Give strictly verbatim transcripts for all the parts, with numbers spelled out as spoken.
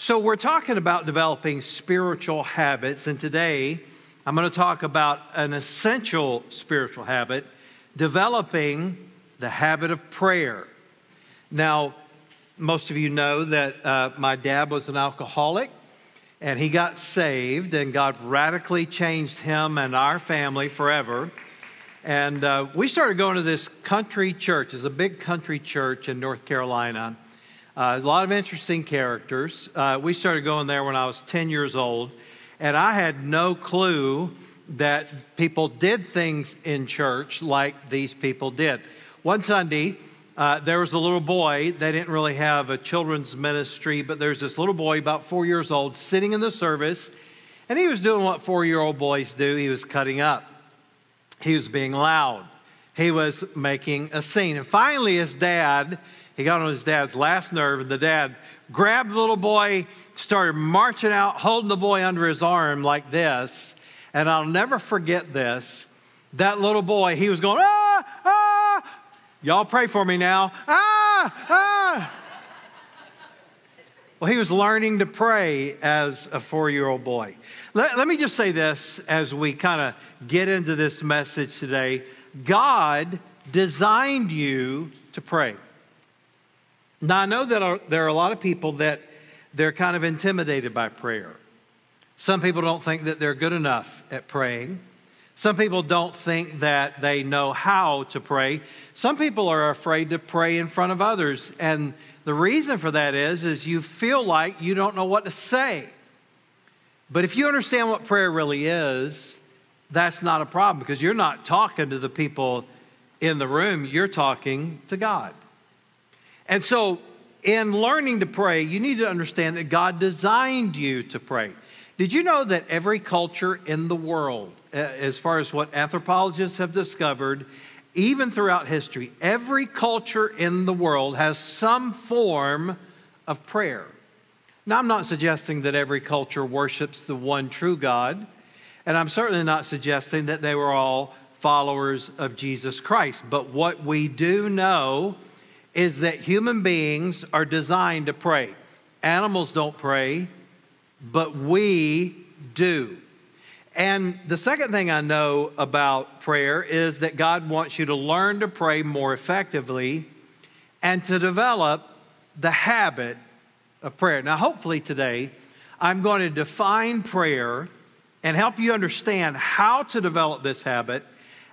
So we're talking about developing spiritual habits, and today I'm going to talk about an essential spiritual habit, developing the habit of prayer. Now, most of you know that uh, my dad was an alcoholic, and he got saved, and God radically changed him and our family forever. And uh, we started going to this country church. It's a big country church in North Carolina. Uh, a lot of interesting characters. Uh, we started going there when I was ten years old, and I had no clue that people did things in church like these people did. One Sunday, Uh, there was a little boy. They didn't really have a children's ministry, but there's this little boy about four years old sitting in the service, and he was doing what four-year-old boys do. He was cutting up. He was being loud. He was making a scene. And finally, his dad, he got on his dad's last nerve, and the dad grabbed the little boy, started marching out, holding the boy under his arm like this, and I'll never forget this. That little boy, he was going, ah, ah. Y'all pray for me now. Ah, ah. Well, he was learning to pray as a four-year-old boy. Let, let me just say this as we kind of get into this message today. God designed you to pray. Now, I know that are, there are a lot of people that they're kind of intimidated by prayer. Some people don't think that they're good enough at praying. Some people don't think that they know how to pray. Some people are afraid to pray in front of others. And the reason for that is, is you feel like you don't know what to say. But if you understand what prayer really is, that's not a problem, because you're not talking to the people in the room. You're talking to God. And so in learning to pray, you need to understand that God designed you to pray. Did you know that every culture in the world, as far as what anthropologists have discovered, even throughout history, every culture in the world has some form of prayer. Now, I'm not suggesting that every culture worships the one true God, and I'm certainly not suggesting that they were all followers of Jesus Christ. But what we do know is that human beings are designed to pray. Animals don't pray, but we do. And the second thing I know about prayer is that God wants you to learn to pray more effectively and to develop the habit of prayer. Now, hopefully today, I'm going to define prayer and help you understand how to develop this habit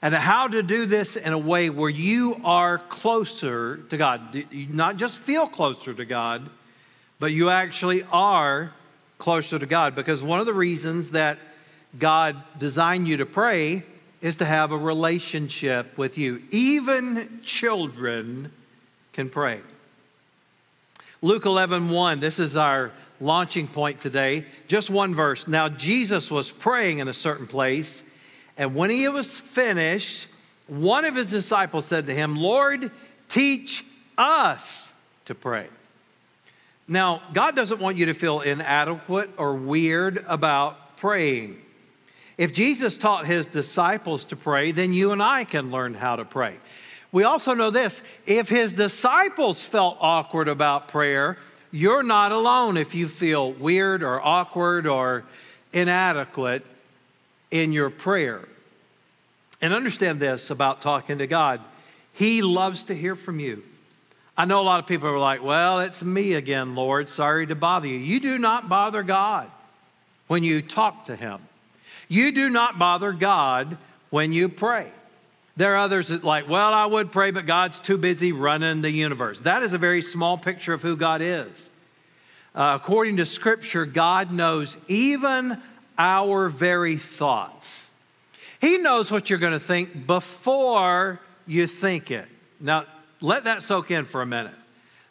and how to do this in a way where you are closer to God. You not just feel closer to God, but you actually are closer to God, because one of the reasons that God designed you to pray is to have a relationship with you. Even children can pray. Luke eleven one, this is our launching point today. Just one verse. Now, Jesus was praying in a certain place, and when he was finished, one of his disciples said to him, "Lord, teach us to pray." Now, God doesn't want you to feel inadequate or weird about praying. If Jesus taught his disciples to pray, then you and I can learn how to pray. We also know this: if his disciples felt awkward about prayer, you're not alone if you feel weird or awkward or inadequate in your prayer. And understand this about talking to God: he loves to hear from you. I know a lot of people are like, "Well, it's me again, Lord. Sorry to bother you." You do not bother God when you talk to him. You do not bother God when you pray. There are others that like, "Well, I would pray, but God's too busy running the universe." That is a very small picture of who God is. Uh, according to Scripture, God knows even our very thoughts. He knows what you're going to think before you think it. Now, let that soak in for a minute.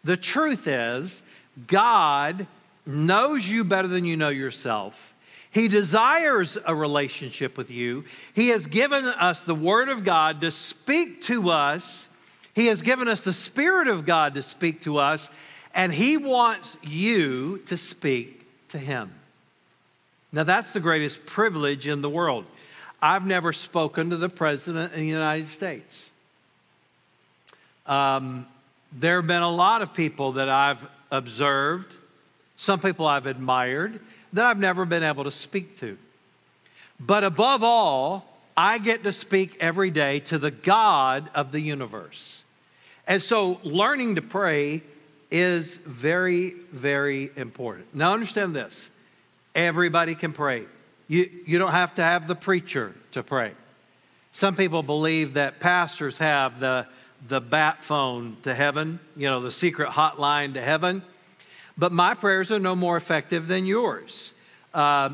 The truth is, God knows you better than you know yourself. He desires a relationship with you. He has given us the Word of God to speak to us. He has given us the Spirit of God to speak to us. And he wants you to speak to him. Now, that's the greatest privilege in the world. I've never spoken to the President of the United States. Um, there have been a lot of people that I've observed some people I've admired that I've never been able to speak to. But above all, I get to speak every day to the God of the universe. And so learning to pray is very, very important. Now understand this. Everybody can pray. You, you don't have to have the preacher to pray. Some people believe that pastors have the, the bat phone to heaven, you know, the secret hotline to heaven. But my prayers are no more effective than yours. Uh,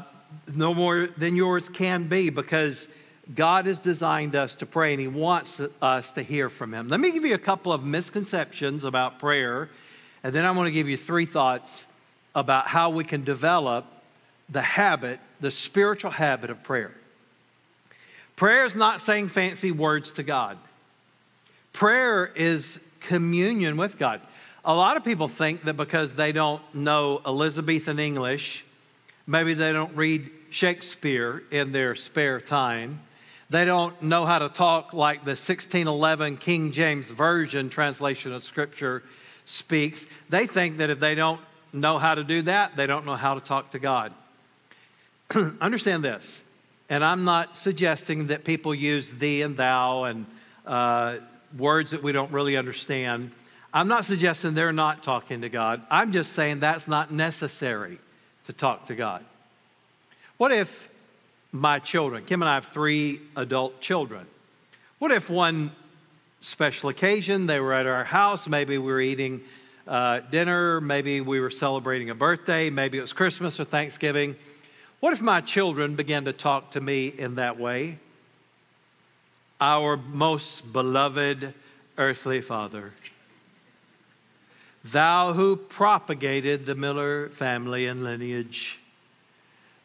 no more than yours can be, because God has designed us to pray and he wants us to hear from him. Let me give you a couple of misconceptions about prayer, and then I want to give you three thoughts about how we can develop the habit, the spiritual habit of prayer. Prayer is not saying fancy words to God. Prayer is communion with God. A lot of people think that because they don't know Elizabethan English, maybe they don't read Shakespeare in their spare time, they don't know how to talk like the sixteen eleven King James Version translation of Scripture speaks. They think that if they don't know how to do that, they don't know how to talk to God. Understand this, and I'm not suggesting that people use thee and thou and uh, words that we don't really understand. I'm not suggesting they're not talking to God. I'm just saying that's not necessary to talk to God. What if my children, Kim and I have three adult children. What if one special occasion, they were at our house, maybe we were eating uh, dinner, maybe we were celebrating a birthday, maybe it was Christmas or Thanksgiving. What if my children began to talk to me in that way? Our most beloved earthly Father, thou who propagated the Miller family and lineage,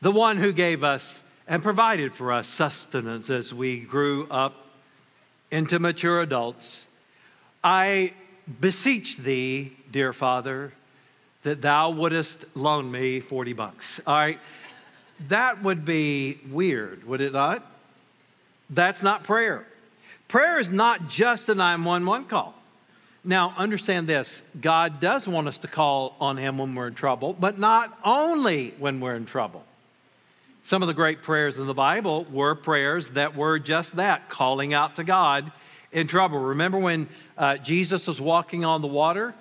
the one who gave us and provided for us sustenance as we grew up into mature adults, I beseech thee, dear Father, that thou wouldest loan me forty bucks. All right, that would be weird, would it not? That's not prayer. Prayer is not just a nine one one call. Now, understand this. God does want us to call on him when we're in trouble, but not only when we're in trouble. Some of the great prayers in the Bible were prayers that were just that, calling out to God in trouble. Remember when uh, Jesus was walking on the water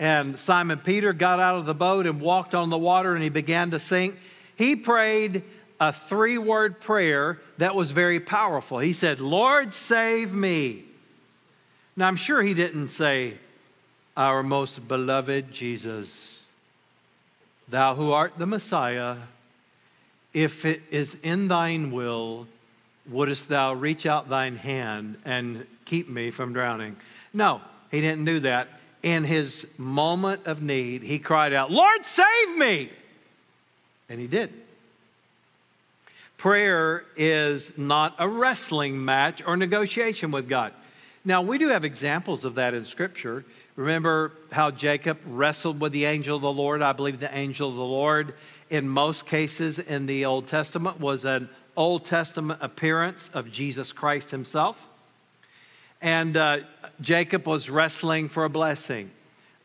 and Simon Peter got out of the boat and walked on the water and he began to sink? He prayed a three-word prayer that was very powerful. He said, Lord, save me. Now, I'm sure he didn't say, our most beloved Jesus, thou who art the Messiah, if it is in thine will, wouldest thou reach out thine hand and keep me from drowning? No, he didn't do that. In his moment of need, he cried out, Lord, save me! And he did. Prayer is not a wrestling match or negotiation with God. Now, we do have examples of that in Scripture. Remember how Jacob wrestled with the angel of the Lord? I believe the angel of the Lord, in most cases in the Old Testament, was an Old Testament appearance of Jesus Christ himself. And uh, Jacob was wrestling for a blessing.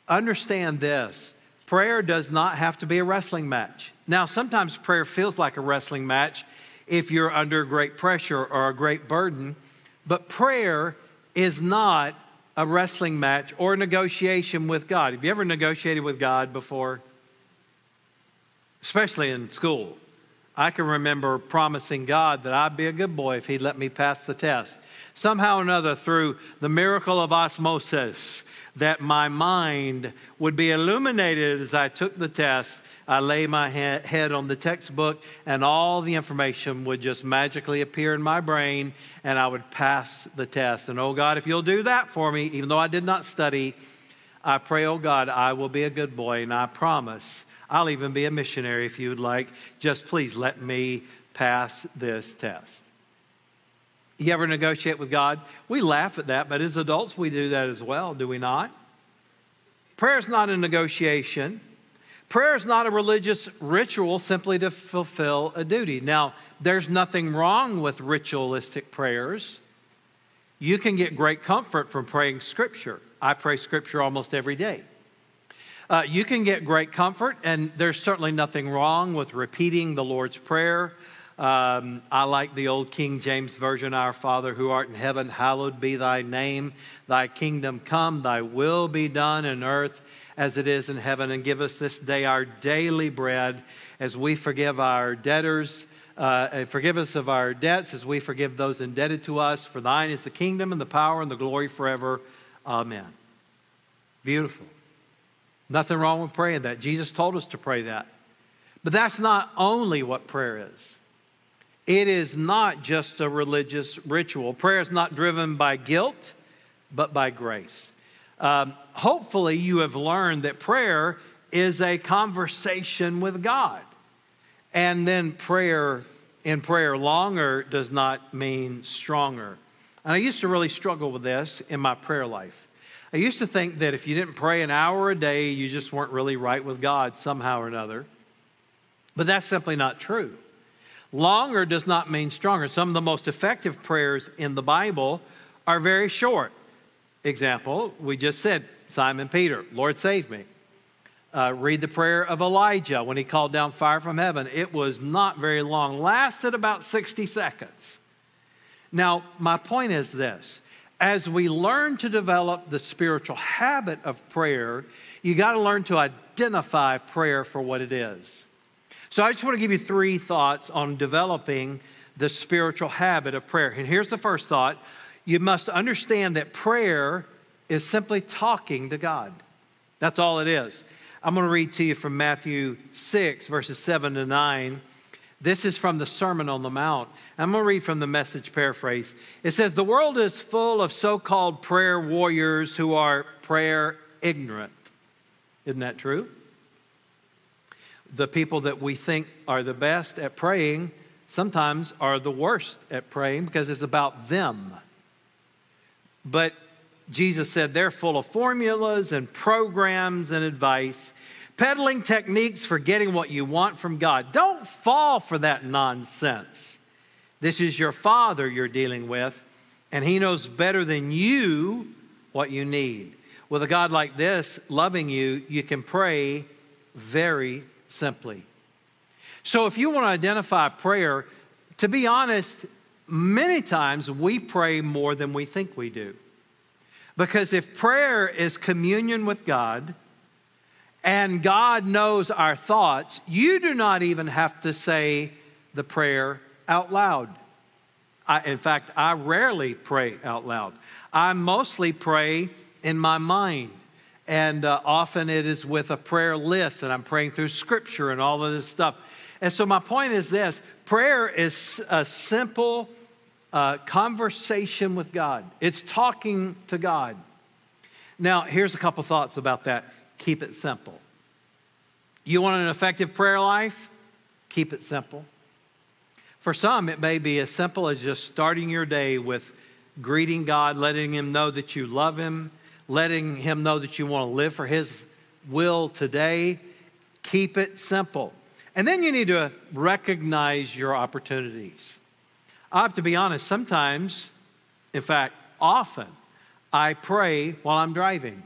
Understand this. Prayer does not have to be a wrestling match. Now, sometimes prayer feels like a wrestling match if you're under great pressure or a great burden. But prayer is not a wrestling match or negotiation with God. Have you ever negotiated with God before? Especially in school. I can remember promising God that I'd be a good boy if he'd let me pass the test. Somehow or another, through the miracle of osmosis, that my mind would be illuminated as I took the test. I lay my head on the textbook and all the information would just magically appear in my brain and I would pass the test. And, oh God, if you'll do that for me, even though I did not study, I pray, oh God, I will be a good boy, and I promise I'll even be a missionary if you would like. Just please let me pass this test. You ever negotiate with God? We laugh at that, but as adults we do that as well, do we not? Prayer is not a negotiation. Prayer is not a religious ritual simply to fulfill a duty. Now, there's nothing wrong with ritualistic prayers. You can get great comfort from praying Scripture. I pray Scripture almost every day. Uh, you can get great comfort, and there's certainly nothing wrong with repeating the Lord's Prayer. Um, I like the old King James Version, Our Father who art in heaven, hallowed be thy name. Thy kingdom come, thy will be done in earth as it is in heaven. And give us this day our daily bread as we forgive our debtors. Uh, forgive us of our debts as we forgive those indebted to us. For thine is the kingdom and the power and the glory forever. Amen. Beautiful. Nothing wrong with praying that. Jesus told us to pray that. But that's not only what prayer is. It is not just a religious ritual. Prayer is not driven by guilt, but by grace. Um, hopefully you have learned that prayer is a conversation with God. And then prayer in prayer longer does not mean stronger. And I used to really struggle with this in my prayer life. I used to think that if you didn't pray an hour a day, you just weren't really right with God somehow or another. But that's simply not true. Longer does not mean stronger. Some of the most effective prayers in the Bible are very short. Example, we just said, Simon Peter, Lord, save me. Uh, read the prayer of Elijah when he called down fire from heaven. It was not very long, lasted about sixty seconds. Now, my point is this. As we learn to develop the spiritual habit of prayer, you got to learn to identify prayer for what it is. So I just want to give you three thoughts on developing the spiritual habit of prayer. And here's the first thought. You must understand that prayer is simply talking to God. That's all it is. I'm going to read to you from Matthew six, verses seven to nine. This is from the Sermon on the Mount. I'm going to read from the Message paraphrase. It says, the world is full of so-called prayer warriors who are prayer ignorant. Isn't that true? The people that we think are the best at praying sometimes are the worst at praying because it's about them. But Jesus said they're full of formulas and programs and advice, peddling techniques for getting what you want from God. Don't fall for that nonsense. This is your Father you're dealing with, and He knows better than you what you need. With a God like this loving you, you can pray very simply. So if you want to identify prayer, to be honest, many times we pray more than we think we do. Because if prayer is communion with God and God knows our thoughts, you do not even have to say the prayer out loud. I, in fact, I rarely pray out loud. I mostly pray in my mind. And uh, often it is with a prayer list, and I'm praying through Scripture and all of this stuff. And so my point is this. Prayer is a simple uh, conversation with God. It's talking to God. Now, here's a couple thoughts about that. Keep it simple. You want an effective prayer life? Keep it simple. For some, it may be as simple as just starting your day with greeting God, letting Him know that you love Him, letting Him know that you want to live for His will today. Keep it simple. And then you need to recognize your opportunities. I have to be honest, sometimes, in fact, often, I pray while I'm driving.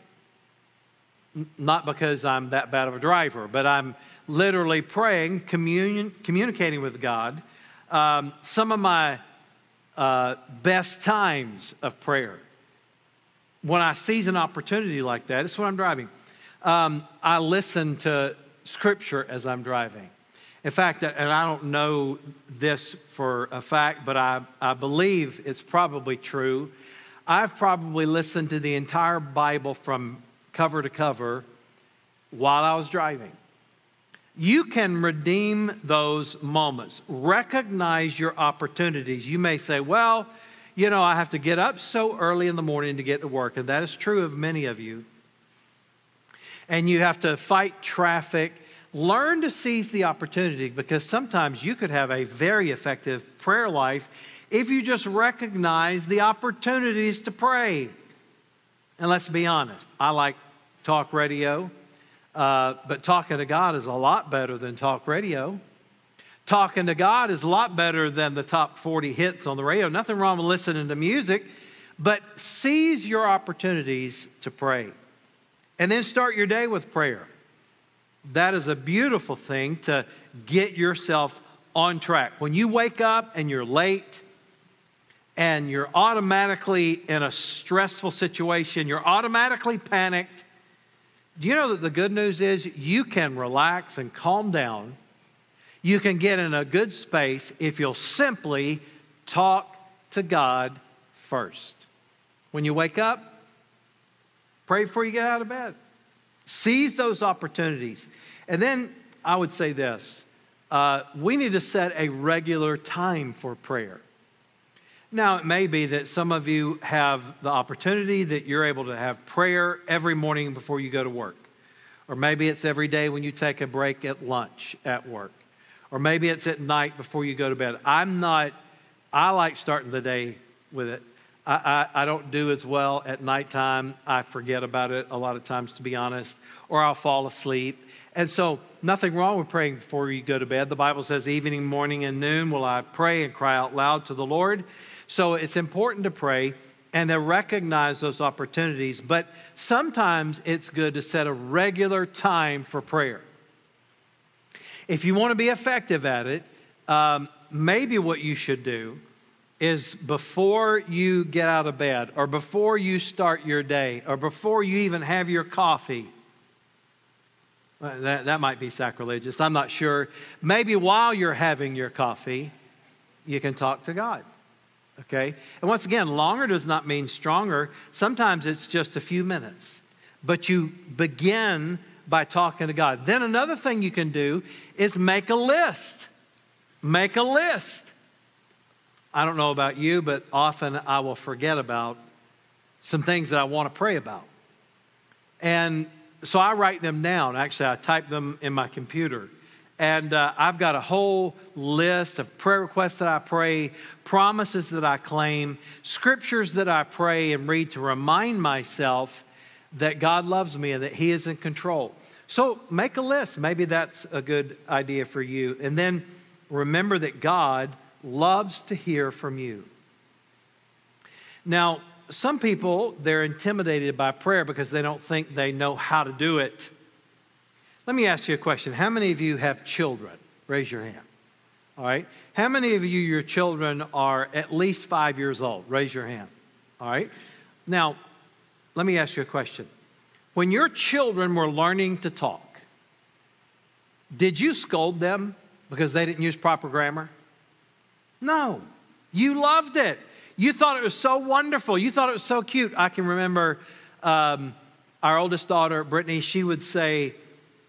Not because I'm that bad of a driver, but I'm literally praying, communion, communicating with God. Um, some of my uh, best times of prayer, when I seize an opportunity like that, it's when I'm driving. Um, I listen to Scripture as I'm driving. In fact, and I don't know this for a fact, but I, I believe it's probably true. I've probably listened to the entire Bible from cover to cover while I was driving. You can redeem those moments. Recognize your opportunities. You may say, well, you know, I have to get up so early in the morning to get to work. And that is true of many of you. And you have to fight traffic. Learn to seize the opportunity, because sometimes you could have a very effective prayer life if you just recognize the opportunities to pray. And let's be honest, I like talk radio, uh, but talking to God is a lot better than talk radio. Talking to God is a lot better than the top forty hits on the radio. Nothing wrong with listening to music, but seize your opportunities to pray. And then start your day with prayer. that is a beautiful thing to get yourself on track. When you wake up and you're late and you're automatically in a stressful situation, you're automatically panicked, do you know that the good news is you can relax and calm down? You can get in a good space if you'll simply talk to God first. When you wake up, pray before you get out of bed. Seize those opportunities. And then I would say this. Uh, we need to set a regular time for prayer. Now, it may be that some of you have the opportunity that you're able to have prayer every morning before you go to work. Or maybe it's every day when you take a break at lunch at work. Or maybe it's at night before you go to bed. I'm not, I like starting the day with it. I, I, I don't do as well at nighttime. I forget about it a lot of times, to be honest. Or I'll fall asleep. And so nothing wrong with praying before you go to bed. The Bible says evening, morning, and noon will I pray and cry out loud to the Lord. So it's important to pray and to recognize those opportunities. But sometimes it's good to set a regular time for prayer. If you want to be effective at it, um, maybe what you should do is before you get out of bed or before you start your day or before you even have your coffee, That, that might be sacrilegious. I'm not sure. Maybe while you're having your coffee, you can talk to God, okay? And once again, longer does not mean stronger. Sometimes it's just a few minutes. But you begin by talking to God. Then another thing you can do is make a list. Make a list. I don't know about you, but often I will forget about some things that I want to pray about. And so I write them down. Actually, I type them in my computer. And uh, I've got a whole list of prayer requests that I pray, promises that I claim, scriptures that I pray and read to remind myself that God loves me and that He is in control. So make a list. Maybe that's a good idea for you. And then remember that God loves to hear from you. Now, some people, they're intimidated by prayer because they don't think they know how to do it. Let me ask you a question. How many of you have children? Raise your hand. All right. How many of you, your children are at least five years old? Raise your hand. All right. Now, let me ask you a question. When your children were learning to talk, did you scold them because they didn't use proper grammar? No. You loved it. You thought it was so wonderful. You thought it was so cute. I can remember um, our oldest daughter, Brittany, she would say,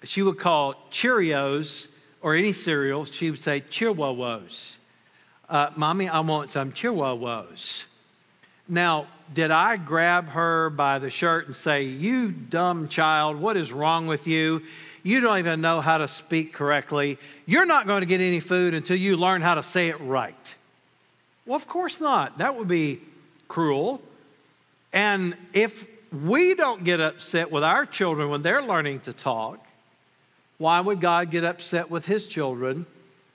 she would call Cheerios or any cereal, she would say Cheerwowos. Uh, Mommy, I want some Cheerwowos. Now, did I grab her by the shirt and say, you dumb child, what is wrong with you? You don't even know how to speak correctly. You're not going to get any food until you learn how to say it right. Well, of course not. That would be cruel. And if we don't get upset with our children when they're learning to talk, why would God get upset with His children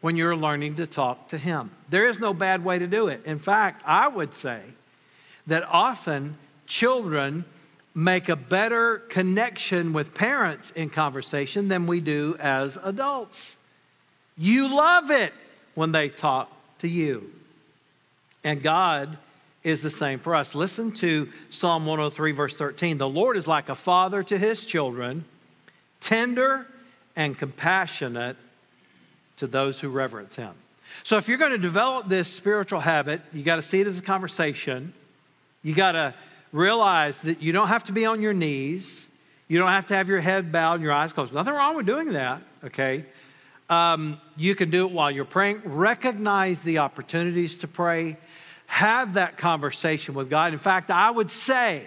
when you're learning to talk to Him? There is no bad way to do it. In fact, I would say that often children make a better connection with parents in conversation than we do as adults. You love it when they talk to you. And God is the same for us. Listen to Psalm one oh three, verse thirteen. The Lord is like a father to His children, tender and compassionate to those who reverence Him. So if you're going to develop this spiritual habit, you got to see it as a conversation. You got to realize that you don't have to be on your knees. You don't have to have your head bowed and your eyes closed. Nothing wrong with doing that, okay? Um, you can do it while you're praying. Recognize the opportunities to pray. Have that conversation with God. In fact, I would say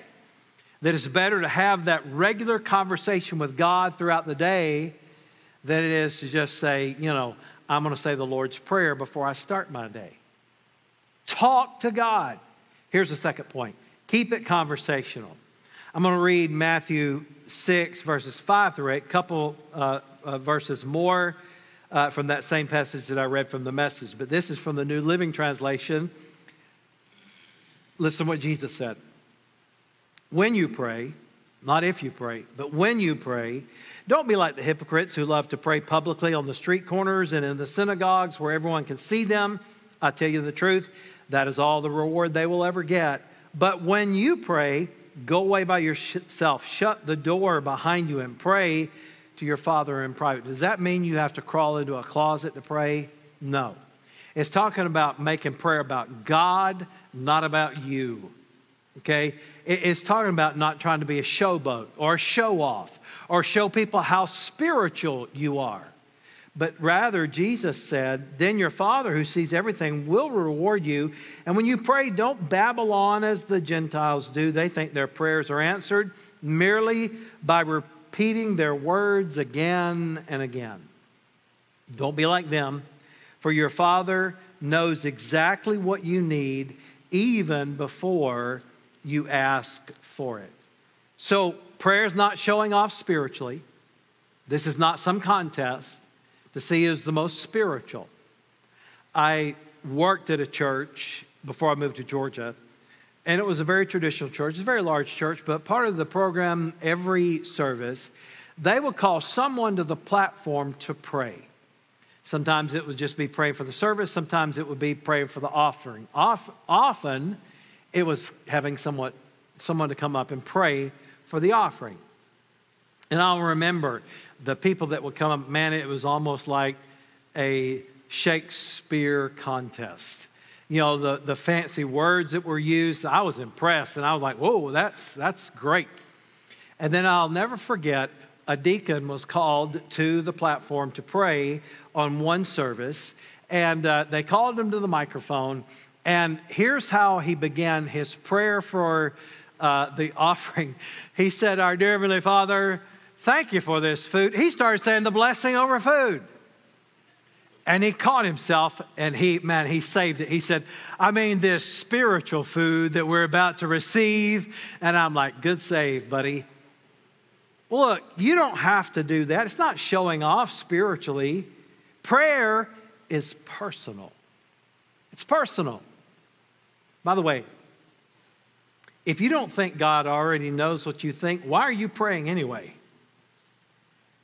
that it's better to have that regular conversation with God throughout the day than it is to just say, you know, I'm going to say the Lord's Prayer before I start my day. Talk to God. Here's the second point. Keep it conversational. I'm going to read Matthew six, verses five through eight, a couple uh, uh, verses more uh, from that same passage that I read from the Message. But this is from the New Living Translation. Listen to what Jesus said. When you pray, not if you pray, but when you pray, Don't be like the hypocrites who love to pray publicly on the street corners and in the synagogues where everyone can see them. I tell you the truth, that is all the reward they will ever get. But when you pray, go away by yourself, shut the door behind you and pray to your Father in private. Does that mean you have to crawl into a closet to pray? No. It's talking about making prayer about God, not about you. Okay? It's talking about not trying to be a showboat or a show-off or show people how spiritual you are. But rather, Jesus said, then your Father who sees everything will reward you. And when you pray, don't babble on as the Gentiles do. They think their prayers are answered merely by repeating their words again and again. Don't be like them, for your Father knows exactly what you need even before you ask for it. So prayer is not showing off spiritually. This is not some contest to see who's the most spiritual. I worked at a church before I moved to Georgia, and it was a very traditional church. It's a very large church, but part of the program, every service, they would call someone to the platform to pray. Sometimes it would just be praying for the service. Sometimes it would be praying for the offering. Often, it was having someone, someone to come up and pray for the offering. And I'll remember the people that would come up, man, it was almost like a Shakespeare contest. You know, the, the fancy words that were used, I was impressed. And I was like, whoa, that's, that's great. And then I'll never forget, a deacon was called to the platform to pray on one service. And uh, they called him to the microphone. And here's how he began his prayer for uh, the offering. He said, our dear Heavenly Father, thank you for this food. He started saying the blessing over food. And he caught himself and he, man, he saved it. He said, I mean, this spiritual food that we're about to receive. And I'm like, good save, buddy. Look, you don't have to do that. It's not showing off spiritually. Prayer is personal. It's personal. By the way, if you don't think God already knows what you think, why are you praying anyway?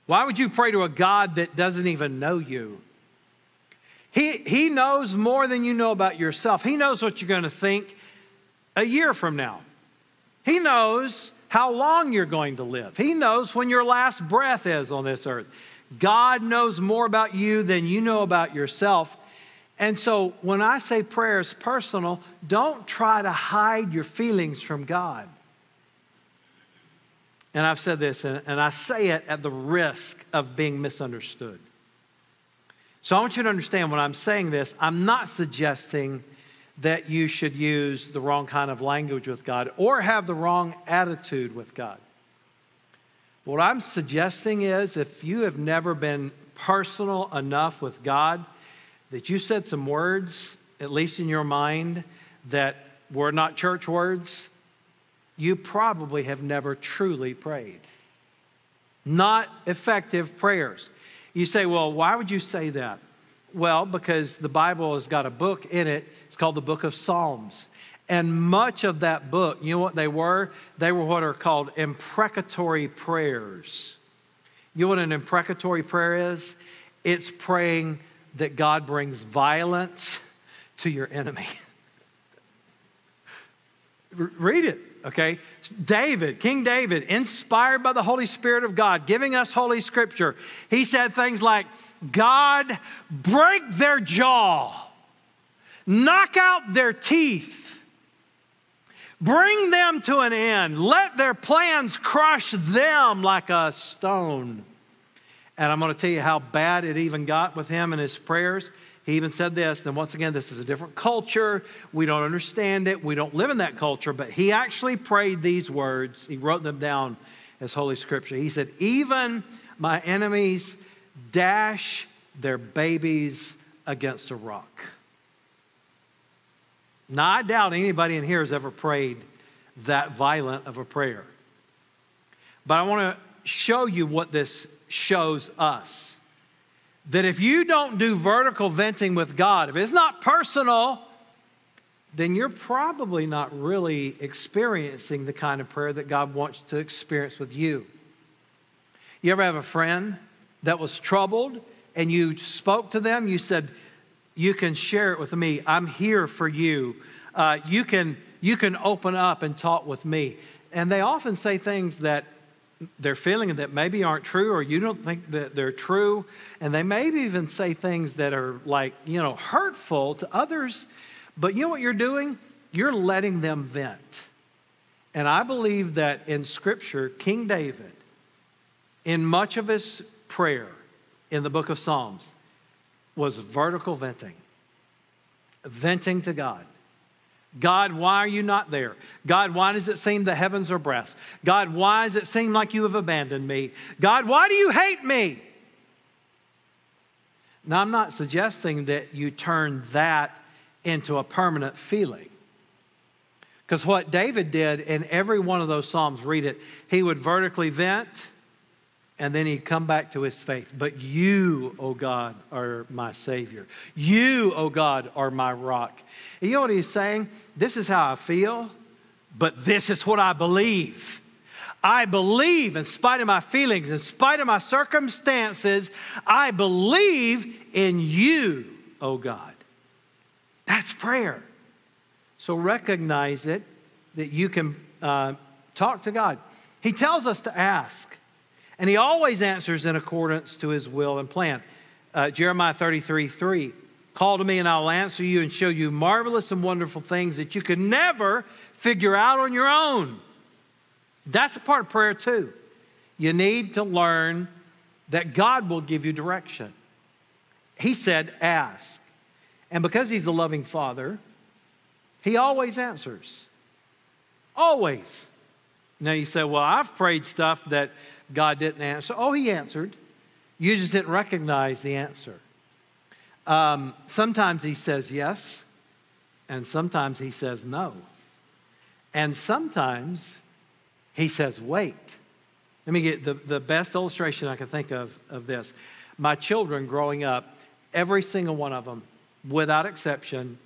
Why would you pray to a God that doesn't even know you? He, he knows more than you know about yourself. He knows what you're going to think a year from now. He knows how long you're going to live. He knows when your last breath is on this earth. God knows more about you than you know about yourself. And so when I say prayer is personal, don't try to hide your feelings from God. And I've said this, and, and I say it at the risk of being misunderstood. So I want you to understand when I'm saying this, I'm not suggesting that you should use the wrong kind of language with God or have the wrong attitude with God. What I'm suggesting is if you have never been personal enough with God that you said some words, at least in your mind, that were not church words, you probably have never truly prayed. Not effective prayers. You say, well, why would you say that? Well, because the Bible has got a book in it. It's called the book of Psalms. And much of that book, you know what they were? They were what are called imprecatory prayers. You know what an imprecatory prayer is? It's praying that God brings violence to your enemy. Read it, okay? David, King David, inspired by the Holy Spirit of God, giving us Holy Scripture. He said things like, God, break their jaw, knock out their teeth, bring them to an end, let their plans crush them like a stone. And I'm going to tell you how bad it even got with him and his prayers. He even said this, and once again, this is a different culture. We don't understand it. We don't live in that culture, but he actually prayed these words. He wrote them down as Holy Scripture. He said, even my enemies dash their babies against a rock. Now, I doubt anybody in here has ever prayed that violent of a prayer. But I want to show you what this shows us. That if you don't do vertical venting with God, if it's not personal, then you're probably not really experiencing the kind of prayer that God wants to experience with you. You ever have a friend that was troubled and you spoke to them? You said, you can share it with me. I'm here for you. Uh, you can, you can open up and talk with me. And they often say things that they're feeling that maybe aren't true, or you don't think that they're true. And they maybe even say things that are like, you know, hurtful to others. But you know what you're doing? You're letting them vent. And I believe that in Scripture, King David, in much of his prayer in the book of Psalms, was vertical venting. Venting to God. God, why are you not there? God, why does it seem the heavens are breath? God, why does it seem like you have abandoned me? God, why do you hate me? Now, I'm not suggesting that you turn that into a permanent feeling. Because what David did in every one of those Psalms, read it, he would vertically vent, and then he'd come back to his faith. But you, O God, are my Savior. You, O God, are my rock. And you know what he's saying? This is how I feel, but this is what I believe. I believe in spite of my feelings, in spite of my circumstances, I believe in you, O God. That's prayer. So recognize it, that you can uh, talk to God. He tells us to ask, and he always answers in accordance to his will and plan. Uh, Jeremiah thirty-three, three, call to me and I will answer you and show you marvelous and wonderful things that you could never figure out on your own. That's a part of prayer too. You need to learn that God will give you direction. He said, ask. And because he's a loving father, he always answers. Always. Now you say, well, I've prayed stuff that God didn't answer. Oh, he answered. You just didn't recognize the answer. Um, sometimes he says yes, and sometimes he says no. And sometimes he says wait. Let me get the, the best illustration I can think of of this. My children growing up, every single one of them, without exception,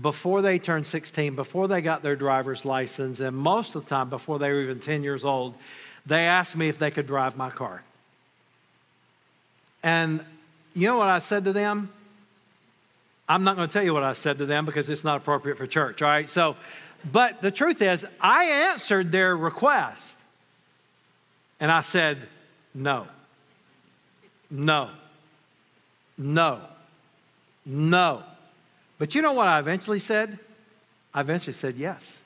before they turned sixteen, before they got their driver's license, and most of the time before they were even ten years old, they asked me if they could drive my car. And you know what I said to them? I'm not going to tell you what I said to them because it's not appropriate for church, all right? So, but the truth is, I answered their request. And I said, no, no, no, no. But you know what I eventually said? I eventually said yes.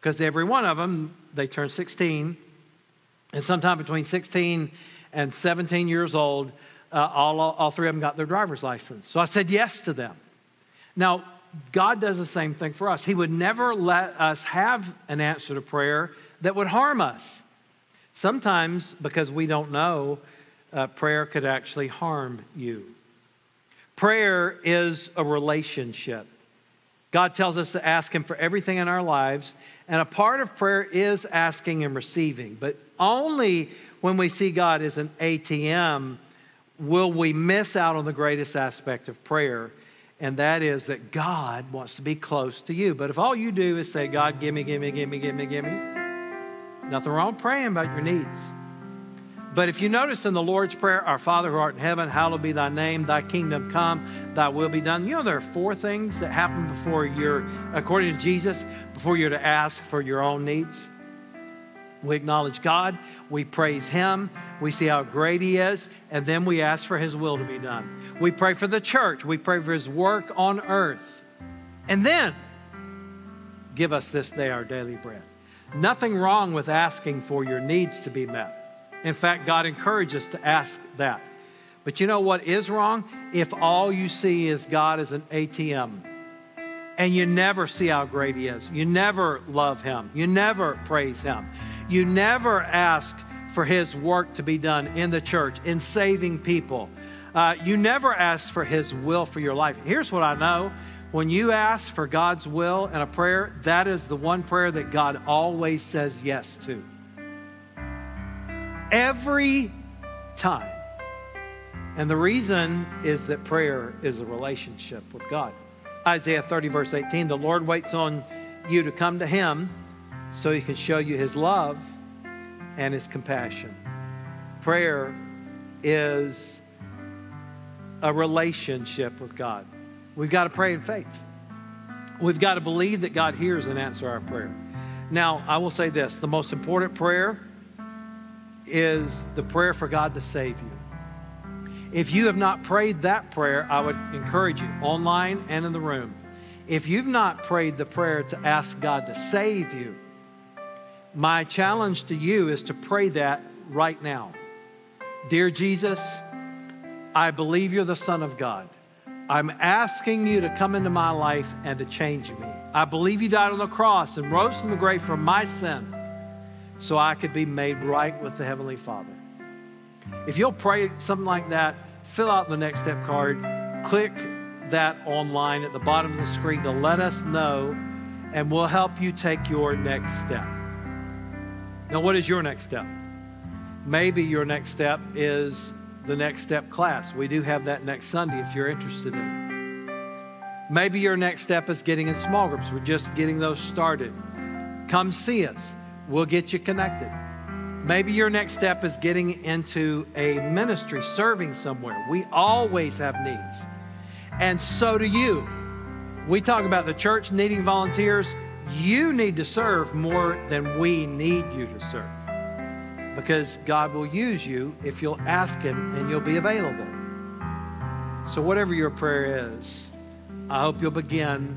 Because every one of them, they turned sixteen, and sometime between sixteen and seventeen years old, uh, all, all three of them got their driver's license. So I said yes to them. Now, God does the same thing for us. He would never let us have an answer to prayer that would harm us. Sometimes, because we don't know, uh, prayer could actually harm you. Prayer is a relationship. God tells us to ask him for everything in our lives, and a part of prayer is asking and receiving. But only when we see God as an A T M will we miss out on the greatest aspect of prayer, and that is that God wants to be close to you. But if all you do is say, God, give me, give me, give me, give me, give me, nothing wrong praying about your needs. But if you notice in the Lord's Prayer, our Father who art in heaven, hallowed be thy name, thy kingdom come, thy will be done. You know, there are four things that happen before you're, according to Jesus, before you're to ask for your own needs. We acknowledge God, we praise him, we see how great he is, and then we ask for his will to be done. We pray for the church, we pray for his work on earth. And then, give us this day our daily bread. Nothing wrong with asking for your needs to be met. In fact, God encourages us to ask that. But you know what is wrong? If all you see is God as an A T M, and you never see how great he is, you never love him, you never praise him, you never ask for his work to be done in the church, in saving people. Uh, you never ask for his will for your life. Here's what I know. When you ask for God's will in a prayer, that is the one prayer that God always says yes to. Every time. And the reason is that prayer is a relationship with God. Isaiah thirty, verse eighteen, the Lord waits on you to come to him so he can show you his love and his compassion. Prayer is a relationship with God. We've got to pray in faith. We've got to believe that God hears and answers our prayer. Now, I will say this. The most important prayer is the prayer for God to save you. If you have not prayed that prayer, I would encourage you, online and in the room. If you've not prayed the prayer to ask God to save you, my challenge to you is to pray that right now. Dear Jesus, I believe you're the Son of God. I'm asking you to come into my life and to change me. I believe you died on the cross and rose from the grave for my sin so I could be made right with the Heavenly Father. If you'll pray something like that, fill out the Next Step card, click that online at the bottom of the screen to let us know, and we'll help you take your next step. Now, what is your next step? Maybe your next step is the Next Step class. We do have that next Sunday if you're interested in it. Maybe your next step is getting in small groups. We're just getting those started. Come see us. We'll get you connected. Maybe your next step is getting into a ministry, serving somewhere. We always have needs. And so do you. We talk about the church needing volunteers. You need to serve more than we need you to serve, because God will use you if you'll ask Him and you'll be available. So whatever your prayer is, I hope you'll begin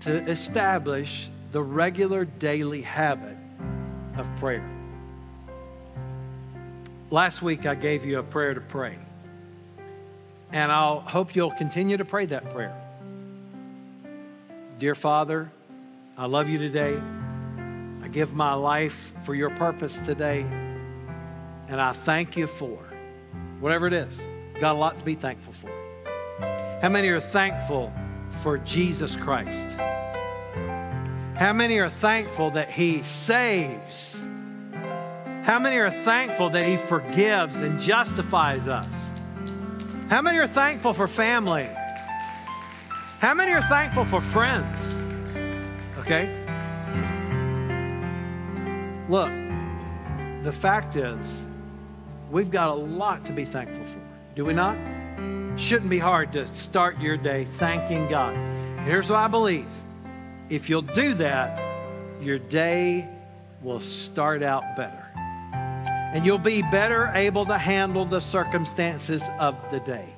to establish the regular daily habit of prayer. Last week, I gave you a prayer to pray, and I'll hope you'll continue to pray that prayer. Dear Father, I love you today. I give my life for your purpose today, and I thank you for whatever it is. Got a lot to be thankful for. How many are thankful for Jesus Christ? How many are thankful that He saves? How many are thankful that He forgives and justifies us? How many are thankful for family? How many are thankful for friends? Okay? Look, the fact is, we've got a lot to be thankful for, do we not? Shouldn't be hard to start your day thanking God. And here's what I believe. If you'll do that, your day will start out better. And you'll be better able to handle the circumstances of the day.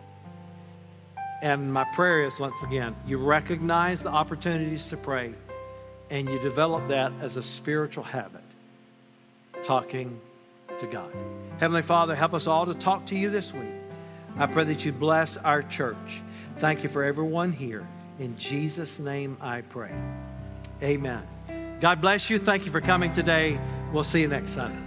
And my prayer is, once again, you recognize the opportunities to pray, and you develop that as a spiritual habit. Talking to God. Heavenly Father, help us all to talk to you this week. I pray that you bless our church. Thank you for everyone here. In Jesus' name I pray. Amen. God bless you. Thank you for coming today. We'll see you next Sunday.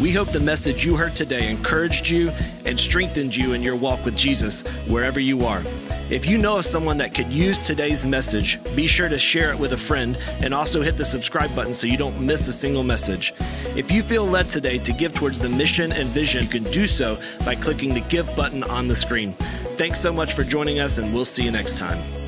We hope the message you heard today encouraged you and strengthened you in your walk with Jesus wherever you are. If you know of someone that could use today's message, be sure to share it with a friend and also hit the subscribe button so you don't miss a single message. If you feel led today to give towards the mission and vision, you can do so by clicking the Give button on the screen. Thanks so much for joining us, and we'll see you next time.